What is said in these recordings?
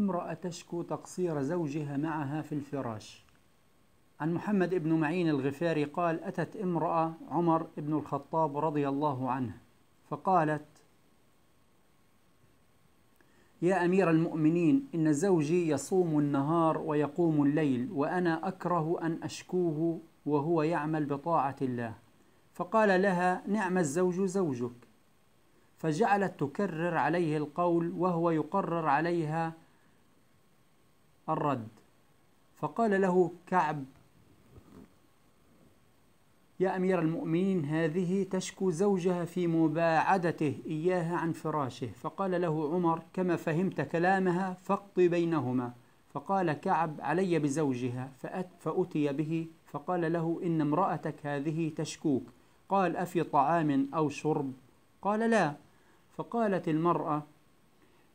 امرأة تشكو تقصير زوجها معها في الفراش. عن محمد بن معين الغفاري قال: أتت امرأة عمر بن الخطاب رضي الله عنه فقالت: يا أمير المؤمنين، إن زوجي يصوم النهار ويقوم الليل، وأنا أكره أن أشكوه وهو يعمل بطاعة الله. فقال لها: نعم الزوج زوجك. فجعلت تكرر عليه القول وهو يقرر عليها الرد. فقال له كعب: يا أمير المؤمنين، هذه تشكو زوجها في مباعدته إياها عن فراشه. فقال له عمر: كما فهمت كلامها فاقض بينهما. فقال كعب: علي بزوجها. فأتي به فقال له: إن امرأتك هذه تشكوك. قال: أفي طعام أو شرب؟ قال: لا. فقالت المرأة: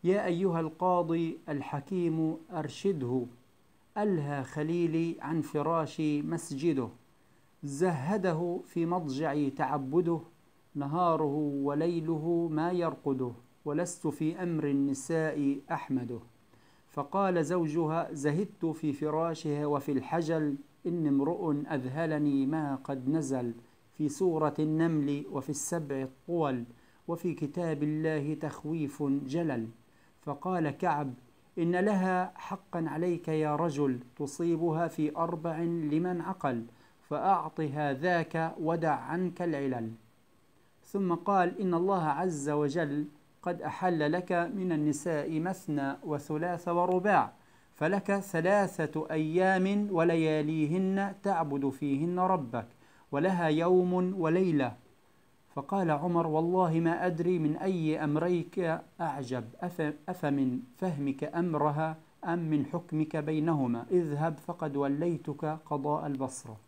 يا أيها القاضي الحكيم أرشده، ألهى خليلي عن فراشي مسجده، زهده في مضجعي تعبده، نهاره وليله ما يرقده، ولست في أمر النساء أحمده. فقال زوجها: زهدت في فراشها وفي الحجل، إن امرؤ أذهلني ما قد نزل، في سورة النمل وفي السبع الطول، وفي كتاب الله تخويف جلل. فقال كعب: إن لها حقا عليك يا رجل، تصيبها في أربع لمن عقل، فأعط هذاك ودع عنك العلل. ثم قال: إن الله عز وجل قد أحل لك من النساء مثنى وثلاث ورباع، فلك 3 أيام ولياليهن تعبد فيهن ربك، ولها يوم وليلة. فقال عمر: والله ما أدري من أي أمريك أعجب، أفمن فهمك أمرها أم من حكمك بينهما؟ اذهب فقد وليتك قضاء البصرة.